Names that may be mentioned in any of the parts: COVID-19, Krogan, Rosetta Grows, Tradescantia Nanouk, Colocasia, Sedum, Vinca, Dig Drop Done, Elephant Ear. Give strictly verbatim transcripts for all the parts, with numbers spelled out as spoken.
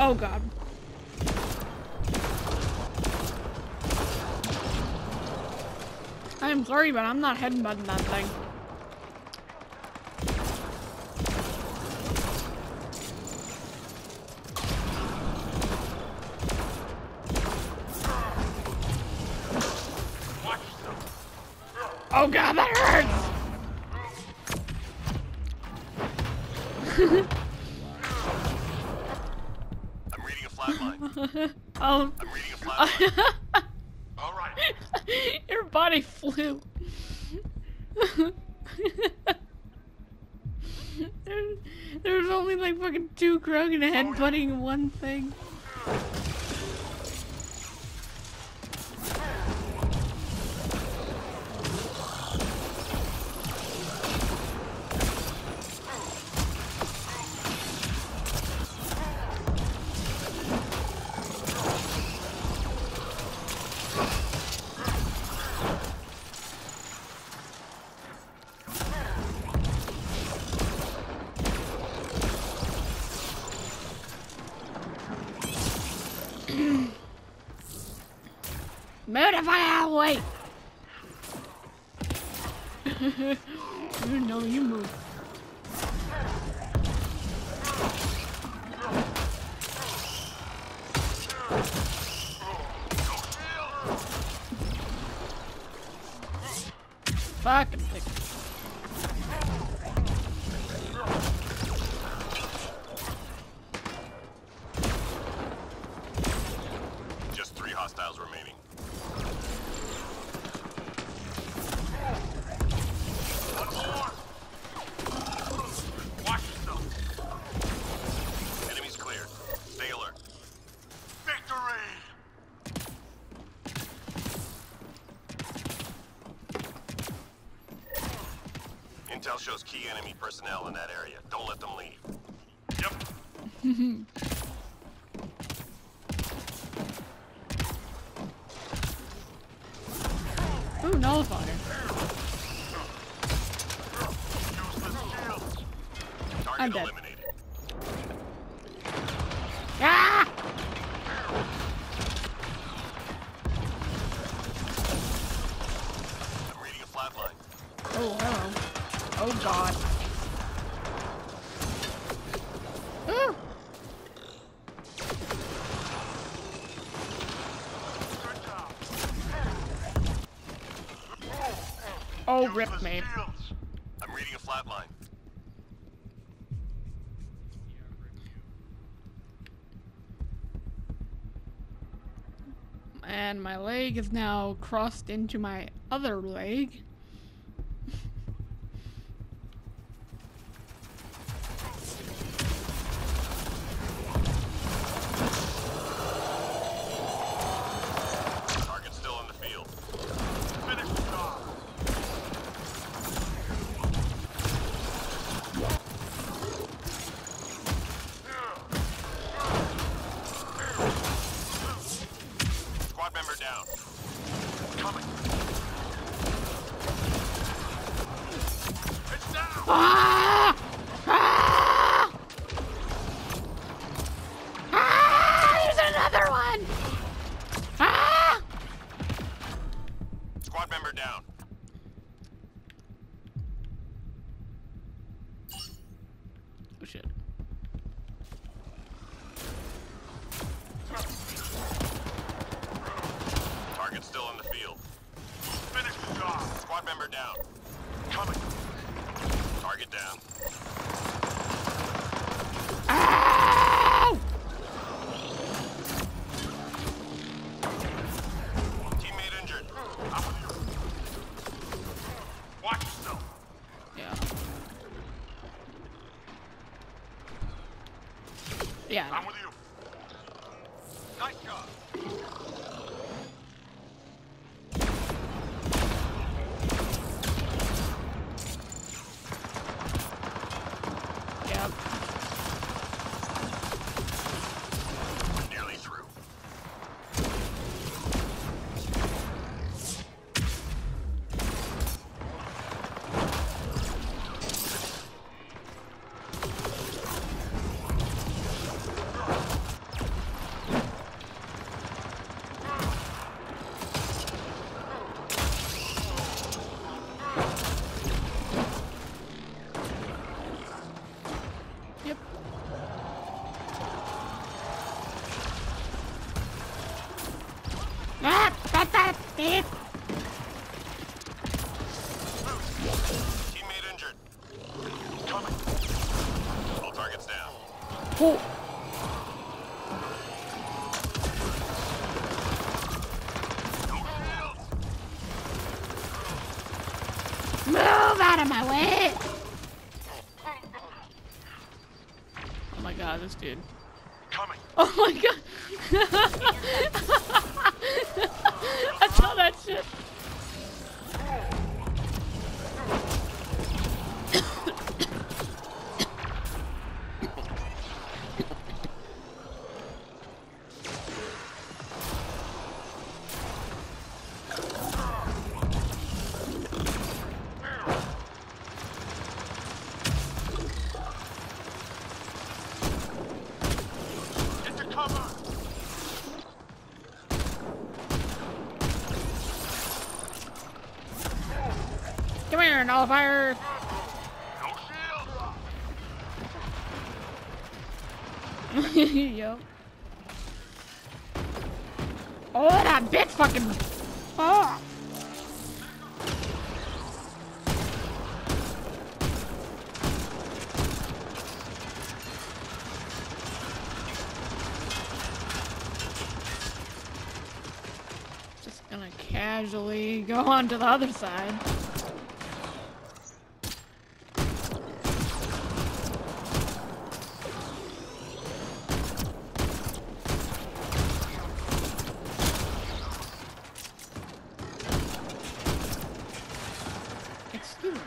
Oh god. I'm sorry, but I'm not headbutting that thing. Oh god, that hurts! I'm reading a flat line. um, I'm reading a flat line. All right. Your body flew. there's, there's only like fucking two Krogan headbutting oh, yeah. one thing. Mortify, wait! No, you move. Fucking thing. Just three hostiles remaining. Intel shows key enemy personnel in that area. Don't let them leave. Yep. Ooh, nullifier. I'm dead. Eliminated. Ah! I'm reading a flat line. Oh, hello. Oh god. Ooh. Oh, rip me. I'm reading a flat line. And my leg is now crossed into my other leg. Member down. Coming. It's down. Ah! Ah! Ah! There's another one. Ah! Squad member down. Oh shit. Still on the field. Finish the job. Squad member down. Coming. Target down. Ow! Teammate injured. I'm with you. Watch yourself. Yeah. Yeah. I'm with you. Nice job. out of my way! Oh my god, this dude. Coming. Oh my god! I saw that shit! Come here, and I'll fire. No shield. Yo. Oh, that bitch fucking. Oh. Just gonna casually go on to the other side. Excuse me.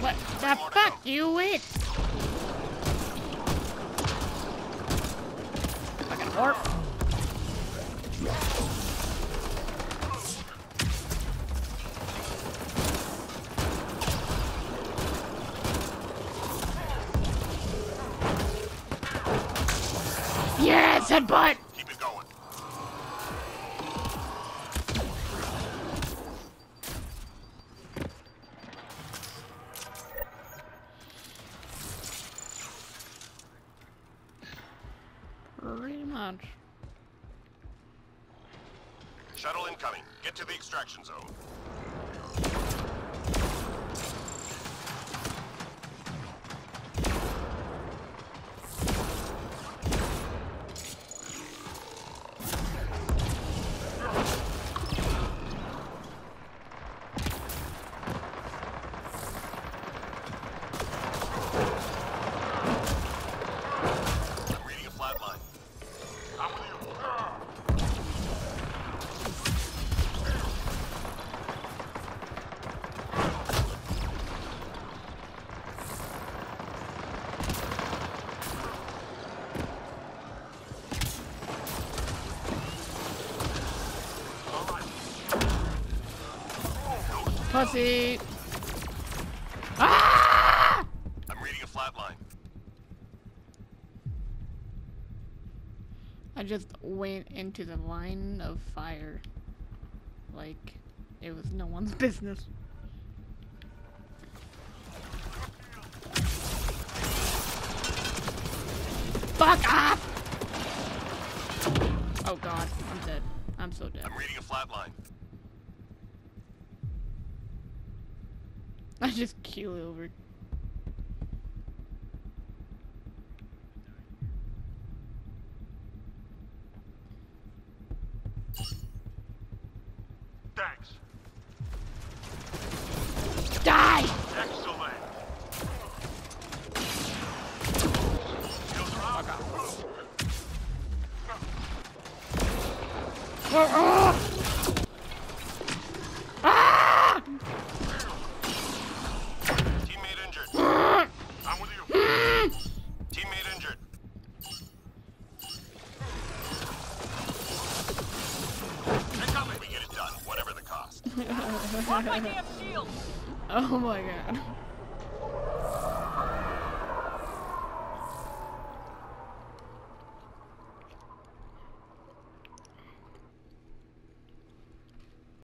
What the fuck, you wit? Fucking warp. Yes, headbutt! Pretty much. Shuttle incoming. Get to the extraction zone. Pussy. Ah! I'm reading a flat line. I just went into the line of fire like it was no one's business. Fuck off! Oh god, I'm dead. I'm so dead. I'm reading a flat line. I just keel over. Thanks. Die! Excellent. Oh, oh. Oh my god.